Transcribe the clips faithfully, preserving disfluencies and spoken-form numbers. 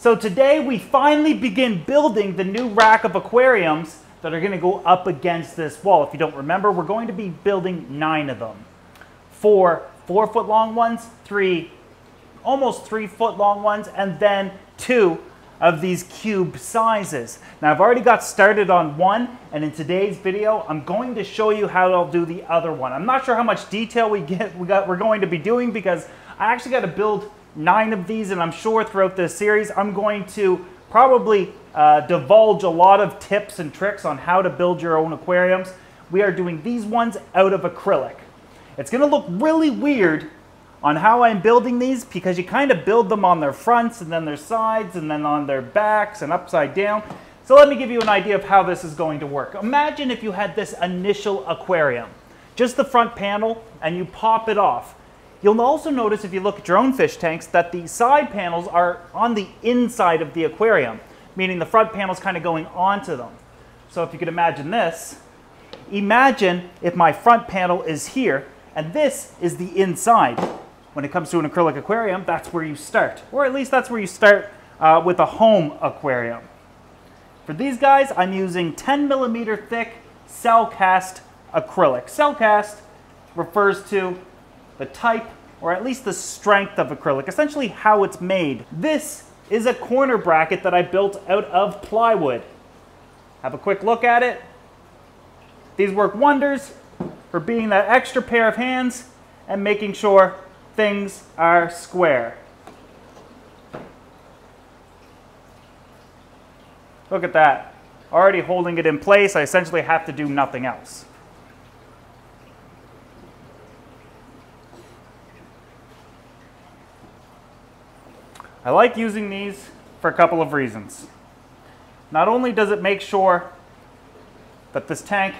So today we finally begin building the new rack of aquariums that are going to go up against this wall. If you don't remember, we're going to be building nine of them. Four four foot long ones, three almost three foot long ones, and then two of these cube sizes. Now I've already got started on one, and in today's video I'm going to show you how I'll do the other one. I'm not sure how much detail we get we got we're going to be doing, because I actually got to build nine of these, and I'm sure throughout this series I'm going to probably uh, divulge a lot of tips and tricks on how to build your own aquariums. We are doing these ones out of acrylic. It's gonna look really weird on how I'm building these, because you kind of build them on their fronts and then their sides and then on their backs and upside down. So let me give you an idea of how this is going to work. Imagine if you had this initial aquarium, just the front panel, and you pop it off. You'll also notice if you look at your own fish tanks that the side panels are on the inside of the aquarium, meaning the front panel's kind of going onto them. So if you could imagine this, imagine if my front panel is here and this is the inside. When it comes to an acrylic aquarium, that's where you start. Or at least that's where you start uh, with a home aquarium. For these guys, I'm using ten millimeter thick cell cast acrylic. Cell cast refers to the type, or at least the strength of acrylic, essentially how it's made. This is a corner bracket that I built out of plywood. Have a quick look at it. These work wonders for being that extra pair of hands and making sure things are square. Look at that. Already holding it in place. I essentially have to do nothing else. I like using these for a couple of reasons. Not only does it make sure that this tank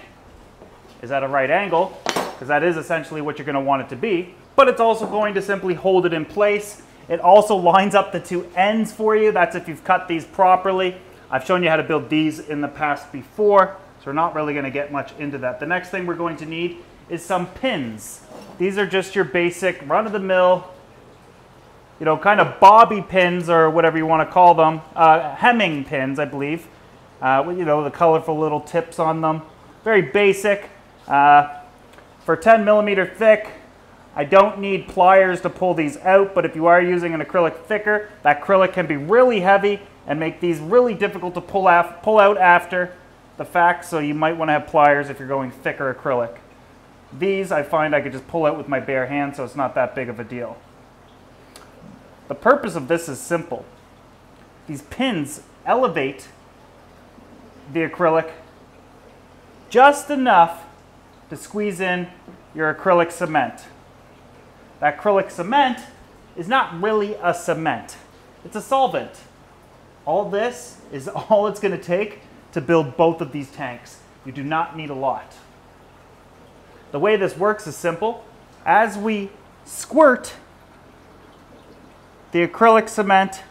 is at a right angle, because that is essentially what you're going to want it to be, but it's also going to simply hold it in place. It also lines up the two ends for you. That's if you've cut these properly. I've shown you how to build these in the past before, so we're not really going to get much into that. The next thing we're going to need is some pins. These are just your basic run-of-the-mill, you know, kind of bobby pins, or whatever you want to call them. Uh, hemming pins, I believe. Uh, you know, the colorful little tips on them. Very basic. Uh, for ten millimeter thick, I don't need pliers to pull these out, but if you are using an acrylic thicker, that acrylic can be really heavy and make these really difficult to pull, af pull out after the fact, so you might want to have pliers if you're going thicker acrylic. These I find I could just pull out with my bare hand, so it's not that big of a deal. The purpose of this is simple. These pins elevate the acrylic just enough to squeeze in your acrylic cement. That acrylic cement is not really a cement. It's a solvent. All this is all it's going to take to build both of these tanks. You do not need a lot. The way this works is simple. As we squirt the acrylic cement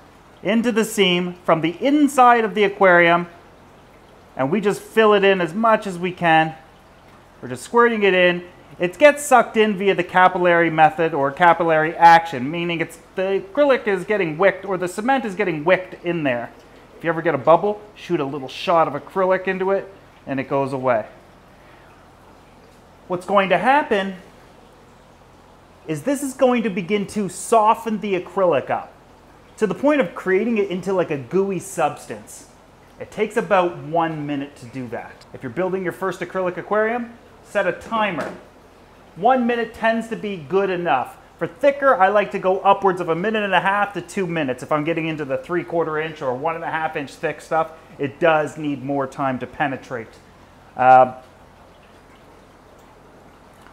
into the seam from the inside of the aquarium, and we just fill it in as much as we can. We're just squirting it in. It gets sucked in via the capillary method, or capillary action, meaning it's the acrylic is getting wicked, or the cement is getting wicked in there. If you ever get a bubble, shoot a little shot of acrylic into it and it goes away. What's going to happen is this is going to begin to soften the acrylic up to the point of creating it into like a gooey substance. It takes about one minute to do that. If you're building your first acrylic aquarium, set a timer. One minute tends to be good enough. For thicker, I like to go upwards of a minute and a half to two minutes. If I'm getting into the three quarter inch or one and a half inch thick stuff, it does need more time to penetrate. Uh,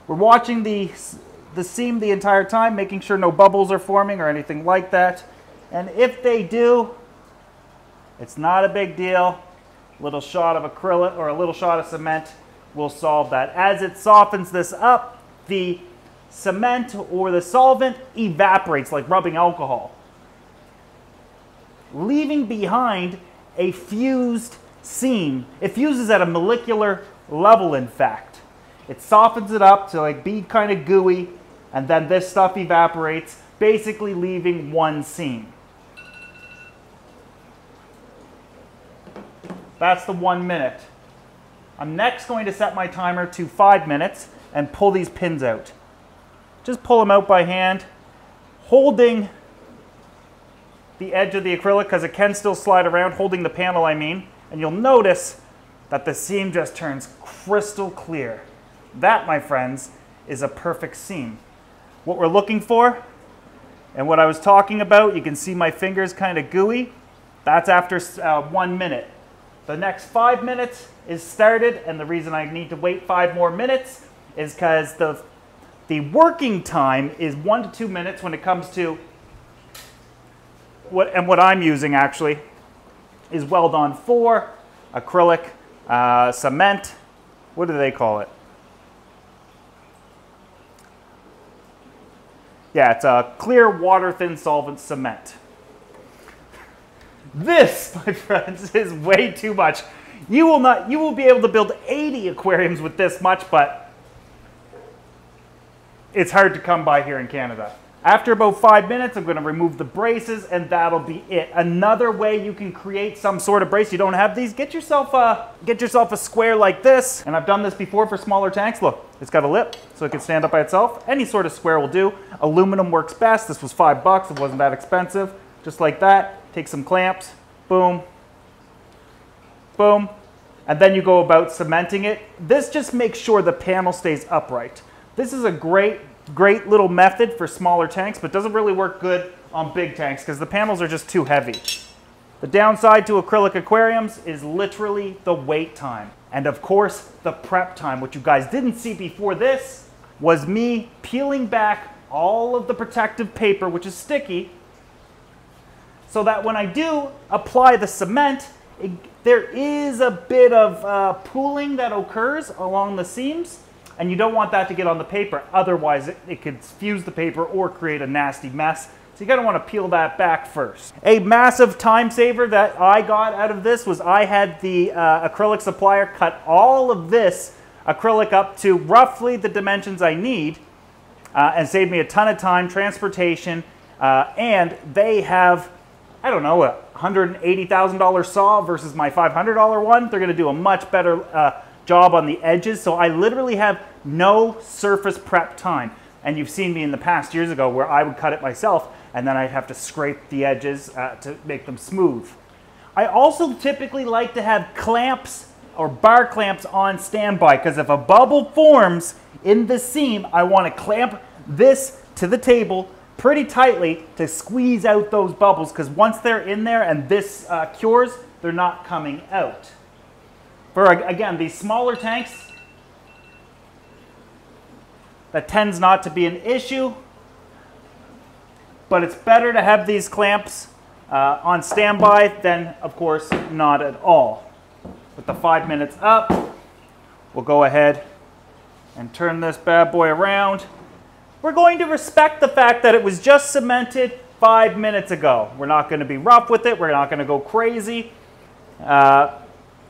we're watching the, the seam the entire time, making sure no bubbles are forming or anything like that. And if they do, it's not a big deal. A little shot of acrylic or a little shot of cement will solve that. As it softens this up, the cement or the solvent evaporates like rubbing alcohol, leaving behind a fused seam. It fuses at a molecular level, in fact. It softens it up to like be kind of gooey, and then this stuff evaporates, basically leaving one seam. That's the one minute. I'm next going to set my timer to five minutes and pull these pins out. Just pull them out by hand, holding the edge of the acrylic, because it can still slide around, holding the panel, I mean, and you'll notice that the seam just turns crystal clear. That, my friends, is a perfect seam. What we're looking for, and what I was talking about, you can see my fingers kind of gooey, that's after uh, one minute. The next five minutes is started, and the reason I need to wait five more minutes is because the, the working time is one to two minutes when it comes to What, and what I'm using actually is Weldon four, acrylic, uh, cement, what do they call it? Yeah, it's a clear water thin solvent cement. This, my friends, is way too much. You will not, you will be able to build eighty aquariums with this much, but it's hard to come by here in Canada. After about five minutes, I'm going to remove the braces, and that'll be it. Another way you can create some sort of brace. You don't have these, get yourself a, get yourself a square like this. And I've done this before for smaller tanks. Look, it's got a lip, so it can stand up by itself. Any sort of square will do. Aluminum works best. This was five bucks. It wasn't that expensive. Just like that. Take some clamps. Boom. Boom. And then you go about cementing it. This just makes sure the panel stays upright. This is a great... Great little method for smaller tanks, but doesn't really work good on big tanks because the panels are just too heavy. The downside to acrylic aquariums is literally the wait time. And of course, the prep time. What you guys didn't see before this was me peeling back all of the protective paper, which is sticky, so that when I do apply the cement, it, there is a bit of uh, pooling that occurs along the seams. And you don't want that to get on the paper, otherwise it, it could fuse the paper or create a nasty mess. So you gotta wanna peel that back first. A massive time saver that I got out of this was I had the uh, acrylic supplier cut all of this acrylic up to roughly the dimensions I need uh, and saved me a ton of time, transportation, uh, and they have, I don't know, a one hundred eighty thousand dollar saw versus my five hundred dollar one. They're gonna do a much better uh, job on the edges, so I literally have no surface prep time. And you've seen me in the past years ago where I would cut it myself and then I'd have to scrape the edges uh, to make them smooth. I also typically like to have clamps or bar clamps on standby, because if a bubble forms in the seam, I want to clamp this to the table pretty tightly to squeeze out those bubbles, because once they're in there and this uh, cures, they're not coming out. For, again, these smaller tanks, that tends not to be an issue, but it's better to have these clamps uh, on standby than, of course, not at all. With the five minutes up, we'll go ahead and turn this bad boy around. We're going to respect the fact that it was just cemented five minutes ago. We're not going to be rough with it. We're not going to go crazy. Uh,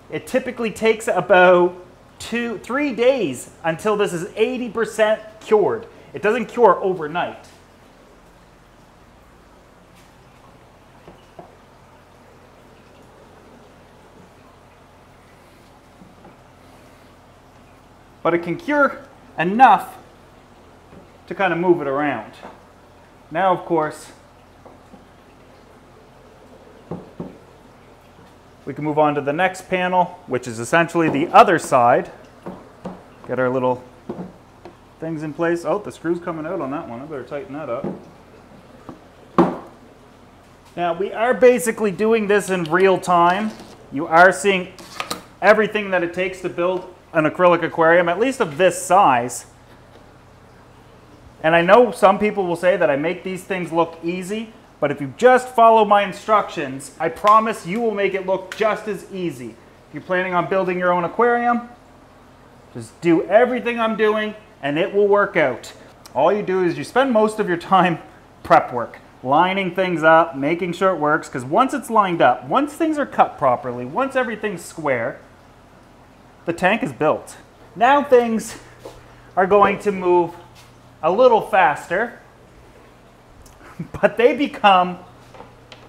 It typically takes about two, three days until this is eighty percent cured. It doesn't cure overnight. But it can cure enough to kind of move it around. Now, of course, we can move on to the next panel, which is essentially the other side. Get our little things in place. Oh, the screw's coming out on that one. I better tighten that up. Now, we are basically doing this in real time. You are seeing everything that it takes to build an acrylic aquarium, at least of this size. And I know some people will say that I make these things look easy, but if you just follow my instructions, I promise you will make it look just as easy. If you're planning on building your own aquarium, just do everything I'm doing and it will work out. All you do is you spend most of your time prep work, lining things up, making sure it works, because once it's lined up, once things are cut properly, once everything's square, the tank is built. Now things are going to move a little faster, but they become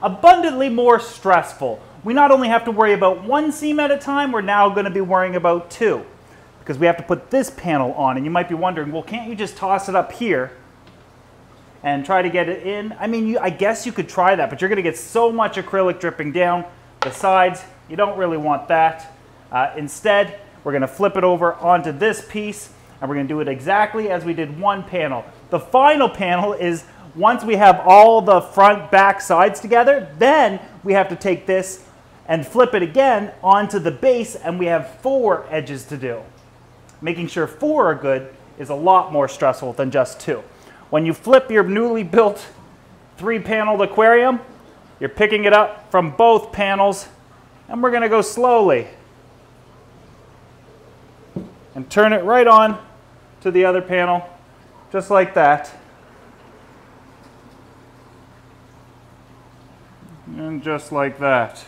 abundantly more stressful. we not only have to worry about one seam at a time, we're now going to be worrying about two, because we have to put this panel on. And you might be wondering, well, can't you just toss it up here and try to get it in? I mean, you, I guess you could try that, but you're going to get so much acrylic dripping down the sides. You don't really want that. Uh, instead, we're going to flip it over onto this piece, and we're going to do it exactly as we did one panel. The final panel is, once we have all the front, back, sides together, then we have to take this and flip it again onto the base, and we have four edges to do. Making sure four are good is a lot more stressful than just two. When you flip your newly built three-paneled aquarium, you're picking it up from both panels, and we're gonna go slowly and turn it right on to the other panel, just like that. And just like that.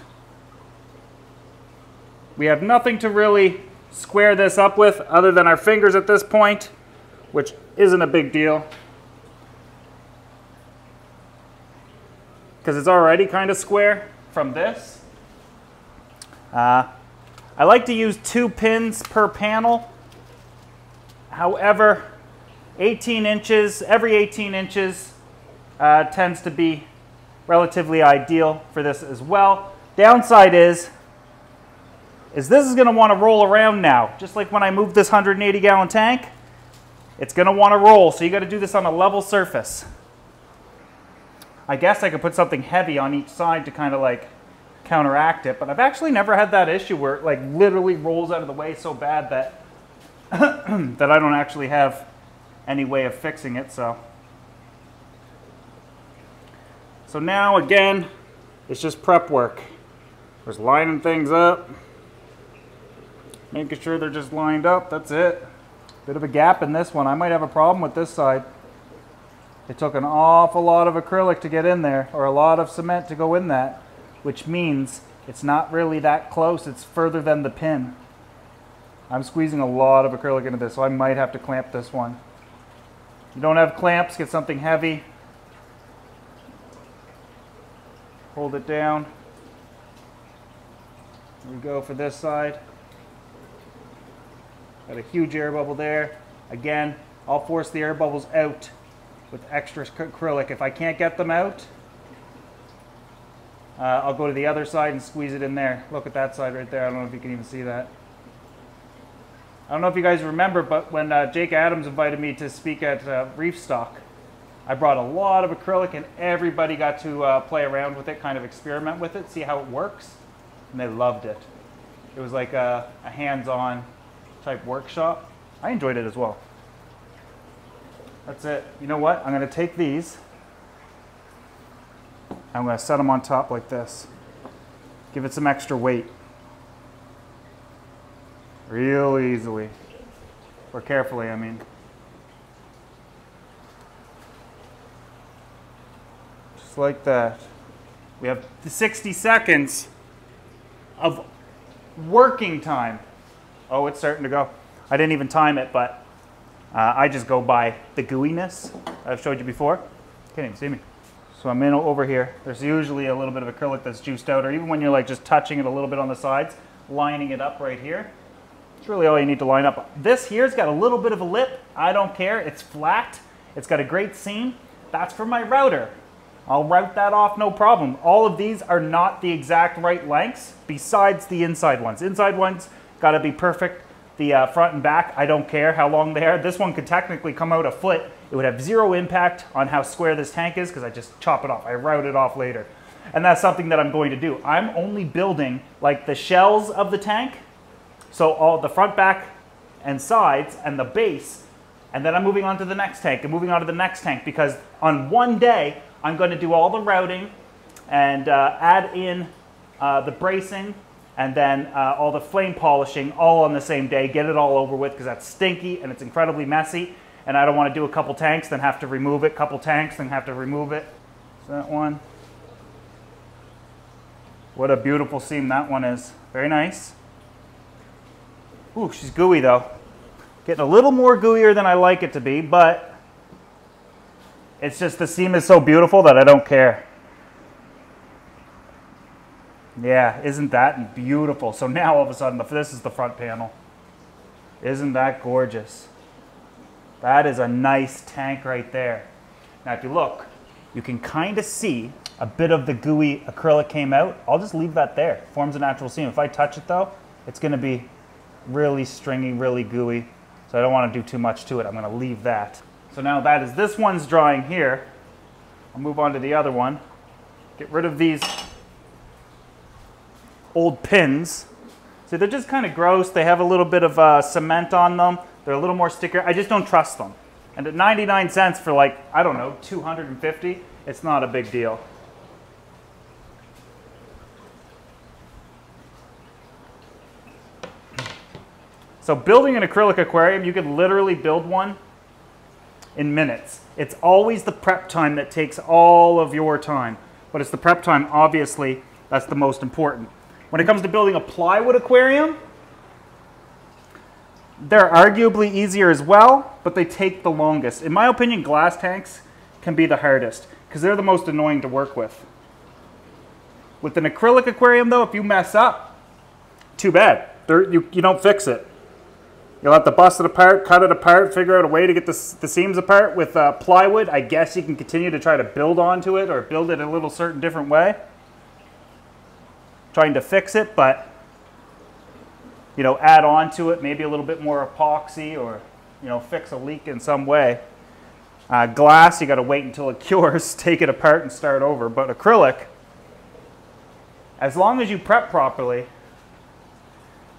We have nothing to really square this up with other than our fingers at this point, which isn't a big deal, because it's already kind of square from this. Uh, I like to use two pins per panel. However, eighteen inches, every eighteen inches uh, tends to be relatively ideal for this as well. Downside is, is this is gonna wanna roll around now. Just like when I moved this one hundred eighty gallon tank, it's gonna wanna roll, so you gotta do this on a level surface. I guess I could put something heavy on each side to kind of like counteract it, but I've actually never had that issue where it like literally rolls out of the way so bad that that I don't actually have any way of fixing it, so. So now again, it's just prep work. Just lining things up, making sure they're just lined up, that's it. Bit of a gap in this one. I might have a problem with this side. It took an awful lot of acrylic to get in there, or a lot of cement to go in that, which means it's not really that close, it's further than the pin. I'm squeezing a lot of acrylic into this, so I might have to clamp this one. If you don't have clamps, get something heavy. Hold it down. There we go for this side. Got a huge air bubble there. Again, I'll force the air bubbles out with extra acrylic. If I can't get them out, uh, I'll go to the other side and squeeze it in there. Look at that side right there. I don't know if you can even see that. I don't know if you guys remember, but when uh, Jake Adams invited me to speak at uh, Reefstock, I brought a lot of acrylic, and everybody got to uh, play around with it, kind of experiment with it, see how it works, and they loved it. It was like a, a hands-on type workshop. I enjoyed it as well. That's it. You know what? I'm going to take these. I'm going to set them on top like this. Give it some extra weight. Real easily. Or carefully, I mean. Just like that. We have sixty seconds of working time. Oh, it's starting to go. I didn't even time it, but Uh, I just go by the gooiness I've showed you before. Can't even see me. So I'm in over here. There's usually a little bit of acrylic that's juiced out, or even when you're like just touching it a little bit on the sides, lining it up right here. It's really all you need to line up. This here's got a little bit of a lip. I don't care. It's flat. It's got a great seam. That's for my router. I'll route that off no problem. All of these are not the exact right lengths besides the inside ones. Inside ones got to be perfect. The uh, front and back, I don't care how long they are. This one could technically come out a foot. It would have zero impact on how square this tank is, because I just chop it off. I route it off later. And that's something that I'm going to do. I'm only building like the shells of the tank. So all the front, back, and sides, and the base. And then I'm moving on to the next tank, and moving on to the next tank, because on one day, I'm going to do all the routing and uh, add in uh, the bracing, and then uh, all the flame polishing all on the same day, get it all over with, because that's stinky and it's incredibly messy, and I don't want to do a couple tanks, then have to remove it, couple tanks, then have to remove it. Is that one? What a beautiful seam that one is. Very nice. Ooh, she's gooey though. Getting a little more gooier than I like it to be, but it's just the seam is so beautiful that I don't care. Yeah, isn't that beautiful? So now all of a sudden, this is the front panel. Isn't that gorgeous? That is a nice tank right there. Now if you look, you can kind of see a bit of the gooey acrylic came out. I'll just leave that there. Forms a natural seam. If I touch it though, it's going to be really stringy, really gooey. So I don't want to do too much to it. I'm going to leave that. So now that is this one's drying here. I'll move on to the other one. Get rid of these old pins. See, they're just kind of gross. They have a little bit of uh, cement on them. They're a little more sticker. I just don't trust them. And at ninety-nine cents for like, I don't know, two hundred fifty, it's not a big deal. So building an acrylic aquarium, you could literally build one in minutes. It's always the prep time that takes all of your time, but it's the prep time, obviously, that's the most important. When it comes to building a plywood aquarium, they're arguably easier as well, but they take the longest. In my opinion, glass tanks can be the hardest because they're the most annoying to work with. With an acrylic aquarium though, if you mess up, too bad. There, you, you don't fix it. You'll have to bust it apart, cut it apart, figure out a way to get the, the seams apart. With uh, plywood, I guess you can continue to try to build onto it or build it a little certain different way, trying to fix it, but you know, add on to it, maybe a little bit more epoxy or, you know, fix a leak in some way. Uh, glass, you got to wait until it cures, take it apart and start over. But acrylic, as long as you prep properly,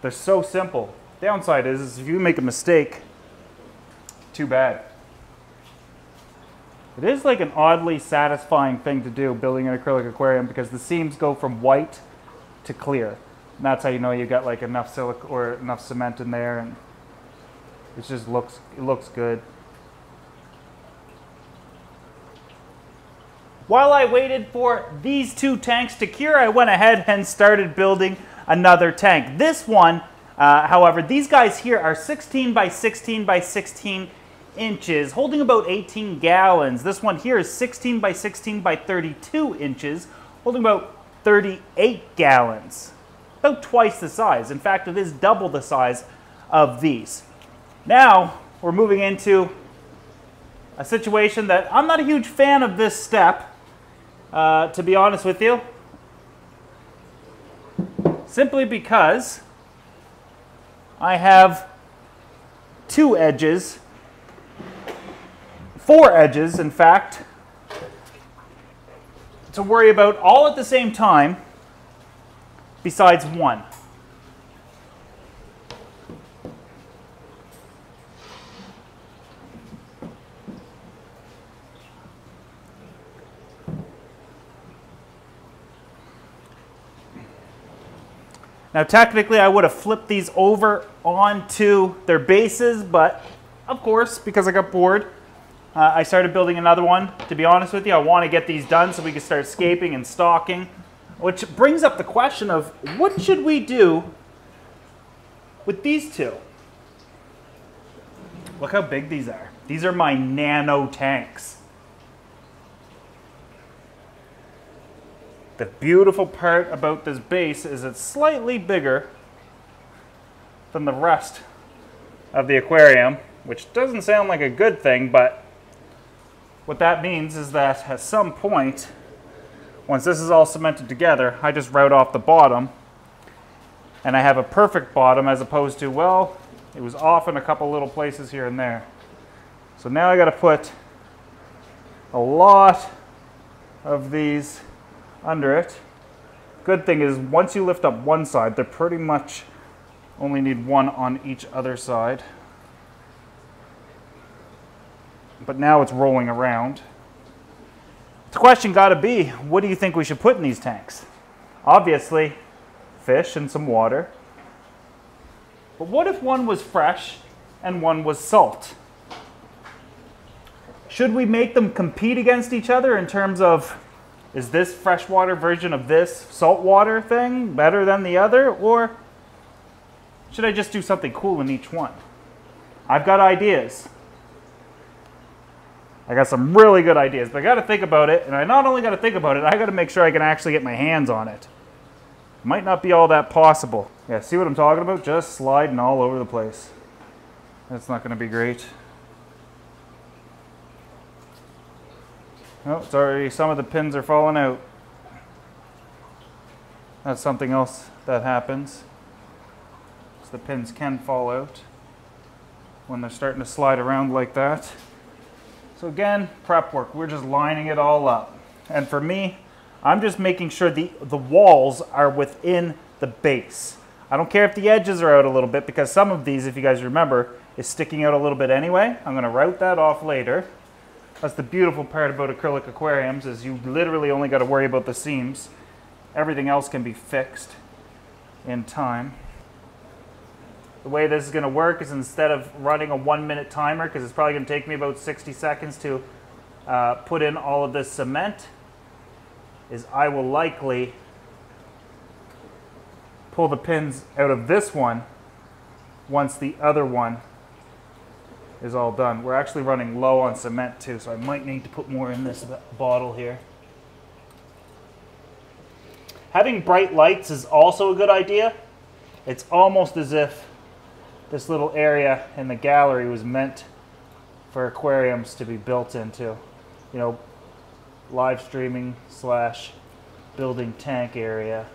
they're so simple. Downside is, is if you make a mistake, too bad. It is like an oddly satisfying thing to do, building an acrylic aquarium, because the seams go from white to clear. And that's how you know you got like enough silica or enough cement in there, and it just looks it looks good. While I waited for these two tanks to cure, I went ahead and started building another tank. This one, uh, however, these guys here are sixteen by sixteen by sixteen inches, holding about eighteen gallons. This one here is sixteen by sixteen by thirty-two inches, holding about thirty-eight gallons. About twice the size. In fact, it is double the size of these. Now we're moving into a situation that I'm not a huge fan of this step, uh, to be honest with you, simply because I have two edges, four edges in fact, to worry about all at the same time, besides one. Now technically I would have flipped these over onto their bases, but of course, because I got bored, uh, I started building another one. To be honest with you, I want to get these done so we can start scaping and stocking. Which brings up the question of, what should we do with these two? Look how big these are. These are my nano tanks. The beautiful part about this base is it's slightly bigger than the rest of the aquarium, which doesn't sound like a good thing, but what that means is that at some point, once this is all cemented together, I just route off the bottom and I have a perfect bottom, as opposed to, well, it was off in a couple little places here and there. So now I got to put a lot of these under it. Good thing is, once you lift up one side, they pretty much only need one on each other side. But now it's rolling around. The question got to be, what do you think we should put in these tanks? Obviously, fish and some water. But what if one was fresh and one was salt? Should we make them compete against each other in terms of, is this freshwater version of this saltwater thing better than the other? Or should I just do something cool in each one? I've got ideas. I got some really good ideas, but I got to think about it, and I not only got to think about it, I got to make sure I can actually get my hands on it. Might not be all that possible. Yeah, see what I'm talking about? Just sliding all over the place. That's not going to be great. Oh, it's already, some of the pins are falling out. That's something else that happens. So the pins can fall out when they're starting to slide around like that. So again, prep work. We're just lining it all up. And for me, I'm just making sure the, the walls are within the base. I don't care if the edges are out a little bit, because some of these, if you guys remember, is sticking out a little bit anyway. I'm going to route that off later. That's the beautiful part about acrylic aquariums, is you literally only got to worry about the seams. Everything else can be fixed in time. The way this is going to work is, instead of running a one minute timer, because it's probably going to take me about sixty seconds to uh, put in all of this cement, is I will likely pull the pins out of this one once the other one is all done. We're actually running low on cement too, so I might need to put more in this bottle here. Having bright lights is also a good idea. It's almost as if this little area in the gallery was meant for aquariums to be built into. You know, live streaming slash building tank area.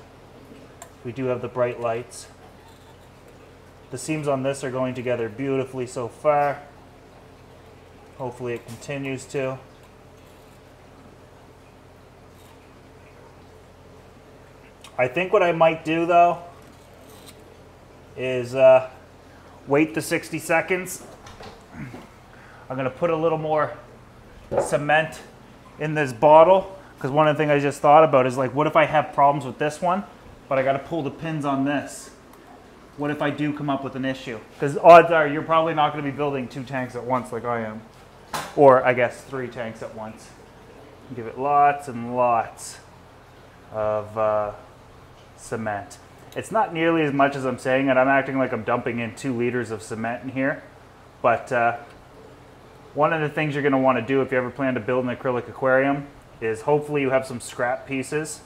We do have the bright lights. The seams on this are going together beautifully so far. Hopefully it continues to. I think what I might do though is uh, wait the sixty seconds. I'm gonna put a little more cement in this bottle, because one of the things I just thought about is, like, what if I have problems with this one, but I gotta pull the pins on this? What if I do come up with an issue? Because odds are you're probably not gonna be building two tanks at once like I am. Or I guess three tanks at once. Give it lots and lots of uh, cement. It's not nearly as much as I'm saying, and I'm acting like I'm dumping in two liters of cement in here. But uh, one of the things you're gonna wanna do if you ever plan to build an acrylic aquarium is, hopefully you have some scrap pieces,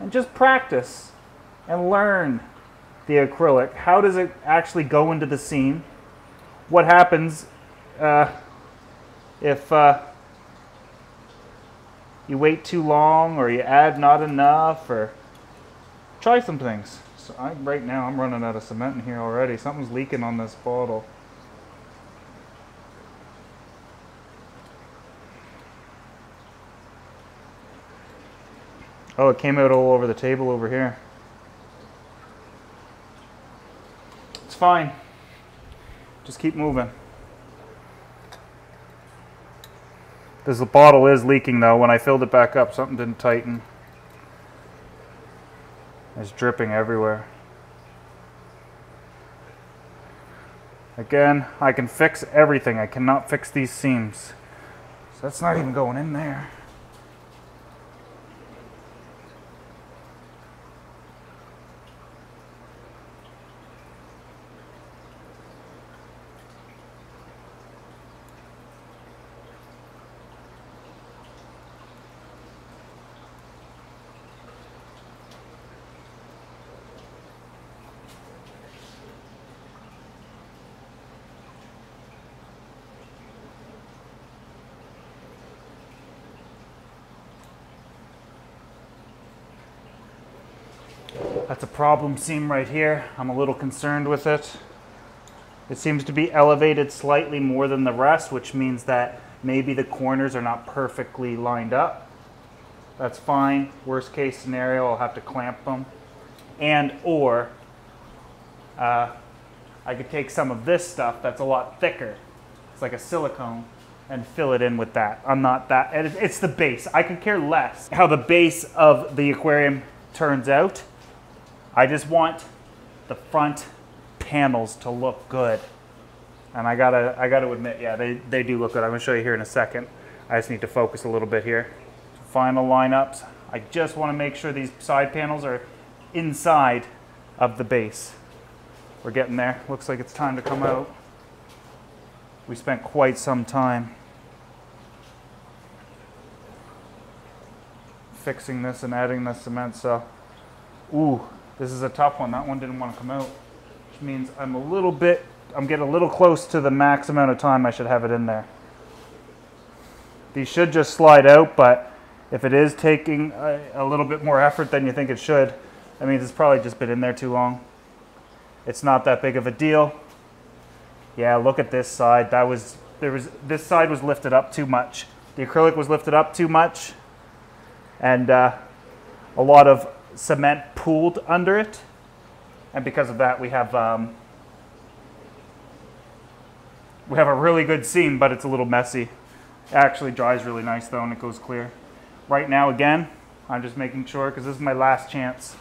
and just practice and learn the acrylic. How does it actually go into the seam? What happens uh, if uh, you wait too long, or you add not enough, or try some things. So I, right now I'm running out of cement in here already. Something's leaking on this bottle. Oh, it came out all over the table over here. It's fine. Just keep moving. This bottle is leaking though. When I filled it back up, something didn't tighten. It's dripping everywhere. Again, I can fix everything. I cannot fix these seams. So that's not even going in there. That's a problem seam right here. I'm a little concerned with it. It seems to be elevated slightly more than the rest, which means that maybe the corners are not perfectly lined up. That's fine. Worst case scenario, I'll have to clamp them. And or uh, I could take some of this stuff that's a lot thicker. It's like a silicone, and fill it in with that. I'm not that, and it's the base. I could care less how the base of the aquarium turns out. I just want the front panels to look good. And I gotta, I gotta admit, yeah, they, they do look good. I'm gonna show you here in a second. I just need to focus a little bit here. Final lineups. I just wanna make sure these side panels are inside of the base. We're getting there. Looks like it's time to come out. We spent quite some time fixing this and adding the cement, so Ooh, this is a tough one. That one didn't want to come out, which means I'm a little bit, I'm getting a little close to the max amount of time I should have it in there. These should just slide out, but if it is taking a, a little bit more effort than you think it should, that means it's probably just been in there too long. It's not that big of a deal. Yeah, look at this side. That was, there was, this side was lifted up too much. The acrylic was lifted up too much, and uh, a lot of cement pooled under it. And because of that, we have, um, we have a really good seam, but it's a little messy. It actually dries really nice though, and it goes clear. Right now, again, I'm just making sure, because this is my last chance.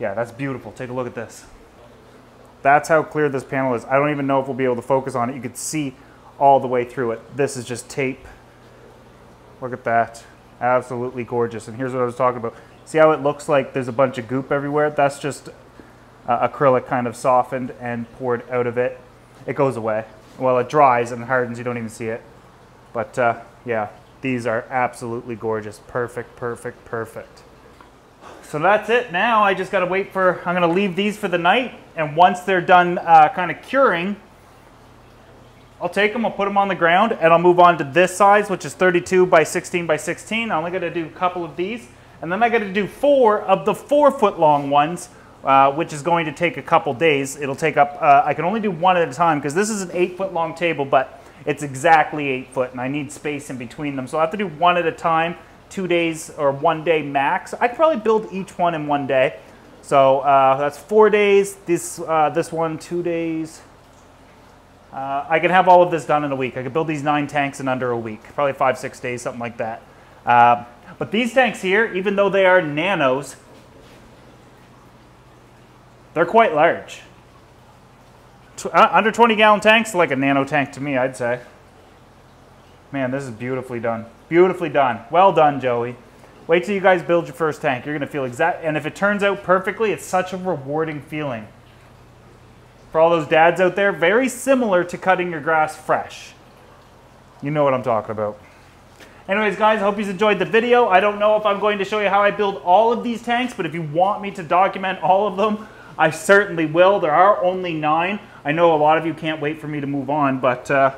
Yeah, that's beautiful. Take a look at this. That's how clear this panel is. I don't even know if we'll be able to focus on it. You could see all the way through it. This is just tape. Look at that. Absolutely gorgeous. And here's what I was talking about. See how it looks like there's a bunch of goop everywhere? That's just uh, acrylic kind of softened and poured out of it. It goes away. Well, it dries and hardens. You don't even see it. But uh, yeah, these are absolutely gorgeous. Perfect, perfect, perfect. So that's it. Now I just got to wait for, I'm going to leave these for the night. And once they're done uh, kind of curing, I'll take them, I'll put them on the ground, and I'll move on to this size, which is thirty-two by sixteen by sixteen. I only got to do a couple of these. And then I got to do four of the four foot long ones, uh, which is going to take a couple days. It'll take up, uh, I can only do one at a time because this is an eight foot long table, but it's exactly eight foot and I need space in between them. So I have to do one at a time, two days or one day max. I could probably build each one in one day. So uh, that's four days, this, uh, this one, two days. Uh, I could have all of this done in a week. I could build these nine tanks in under a week, probably five, six days, something like that. Uh, but these tanks here, even though they are nanos, they're quite large. T- uh, under twenty gallon tanks, like a nano tank to me, I'd say. Man, this is beautifully done. Beautifully done. Well done, Joey. Wait till you guys build your first tank. You're going to feel exact. And if it turns out perfectly, it's such a rewarding feeling. For all those dads out there, very similar to cutting your grass fresh. You know what I'm talking about. Anyways, guys, I hope you enjoyed the video. I don't know if I'm going to show you how I build all of these tanks, but if you want me to document all of them, I certainly will. There are only nine. I know a lot of you can't wait for me to move on, but uh,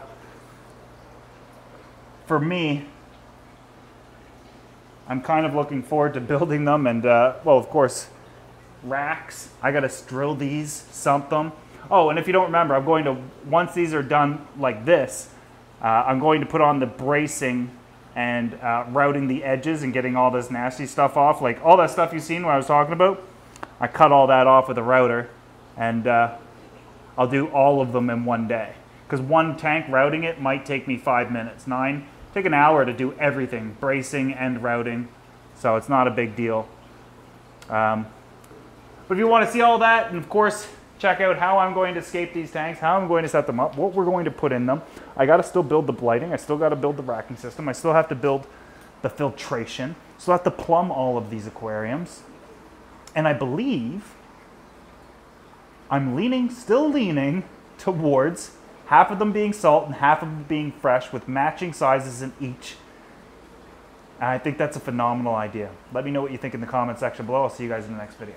for me, I'm kind of looking forward to building them. And, uh, well, of course, racks. I got to drill these, sump them. Oh, and if you don't remember, I'm going to, once these are done like this, uh, I'm going to put on the bracing and uh, routing the edges and getting all this nasty stuff off. Like all that stuff you've seen when I was talking about, I cut all that off with a router, and uh, I'll do all of them in one day. Because one tank routing it might take me five minutes, nine, take an hour to do everything, bracing and routing. So it's not a big deal. Um, but if you want to see all that, and of course, check out how I'm going to scape these tanks, how I'm going to set them up, what we're going to put in them. I got to still build the blighting. I still got to build the racking system. I still have to build the filtration. Still have to plumb all of these aquariums. And I believe I'm leaning, still leaning towards half of them being salt and half of them being fresh with matching sizes in each. And I think that's a phenomenal idea. Let me know what you think in the comment section below. I'll see you guys in the next video.